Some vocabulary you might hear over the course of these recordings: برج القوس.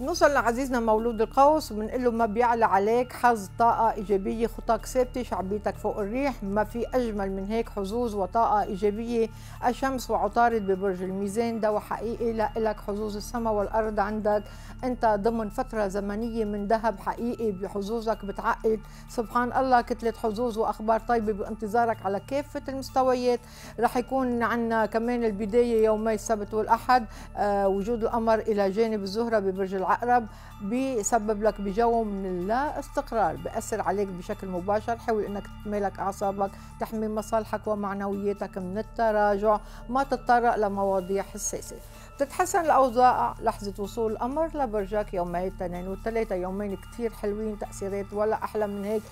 نوصل لعزيزنا مولود القوس بنقول له ما بيعلى عليك، حظ، طاقة إيجابية، خطاك ثابتة، شعبيتك فوق الريح، ما في أجمل من هيك حظوظ وطاقة إيجابية. الشمس وعطارد ببرج الميزان، دوا حقيقي لإلك، حظوظ السماء والأرض عندك، أنت ضمن فترة زمنية من ذهب حقيقي بحظوظك بتعقد، سبحان الله كتلة حظوظ وأخبار طيبة بانتظارك على كافة المستويات. رح يكون عندنا كمان البداية يومي السبت والأحد، وجود القمر إلى جانب الزهرة ببرج العقرب بيسبب لك بجو من اللا استقرار، بأثر عليك بشكل مباشر. حاول انك تمالك اعصابك، تحمي مصالحك ومعنوياتك من التراجع، ما تتطرق لمواضيع حساسه. بتتحسن الاوضاع لحظه وصول القمر لبرجك يومي الاثنين والثلاثاء، يومين كثير حلوين، تاثيرات ولا احلى من هيك.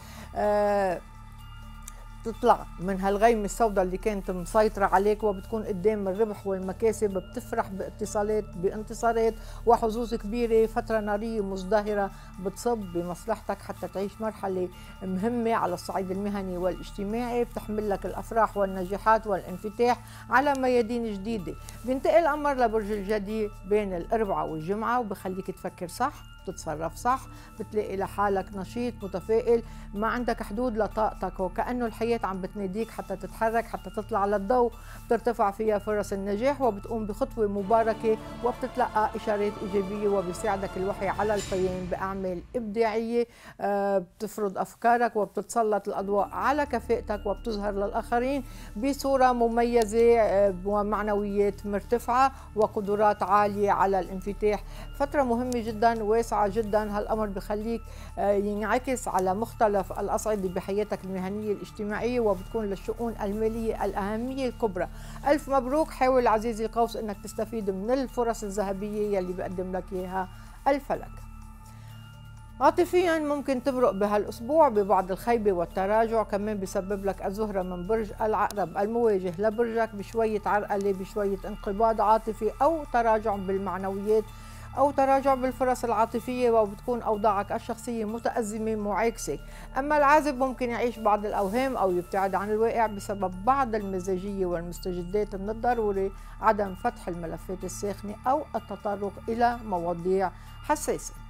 تطلع من هالغيمة السوداء اللي كانت مسيطرة عليك، وبتكون قدام الربح والمكاسب، بتفرح باتصالات بانتصارات وحظوظ كبيرة. فترة نارية مزدهرة بتصب بمصلحتك حتى تعيش مرحلة مهمة على الصعيد المهني والاجتماعي، بتحمل لك الأفراح والنجاحات والانفتاح على ميادين جديدة. بينتقل القمر لبرج الجدي بين الأربعة والجمعة، وبخليك تفكر صح، بتتصرف صح، بتلاقي لحالك نشيط متفائل، ما عندك حدود لطاقتك، وكأنه الحياة عم بتناديك حتى تتحرك، حتى تطلع على الضوء، بترتفع فيها فرص النجاح، وبتقوم بخطوة مباركة، وبتتلقى إشارات إيجابية، وبيساعدك الوحي على القيام بأعمال إبداعية، بتفرض أفكارك، وبتتسلط الأضواء على كفاءتك، وبتظهر للآخرين بصورة مميزة، ومعنويات مرتفعة، وقدرات عالية على الانفتاح. فترة مهمة جدا واسعة جدا، هالأمر بخليك ينعكس على مختلف الأصعدة بحياتك المهنية الاجتماعية، وبتكون للشؤون المالية الأهمية الكبرى. ألف مبروك، حاول عزيزي القوس أنك تستفيد من الفرص الذهبية يلي بقدم لك إياها الفلك. عاطفيا ممكن تبرق بهالاسبوع ببعض الخيبه والتراجع، كمان بسبب لك الزهره من برج العقرب المواجه لبرجك بشويه عرقله، بشويه انقباض عاطفي او تراجع بالمعنويات أو تراجع بالفرص العاطفية، وبتكون أوضاعك الشخصية متأزمة معاكسة. أما العازب ممكن يعيش بعض الأوهام أو يبتعد عن الواقع بسبب بعض المزاجية والمستجدات، من الضروري عدم فتح الملفات الساخنة أو التطرق إلى مواضيع حساسة.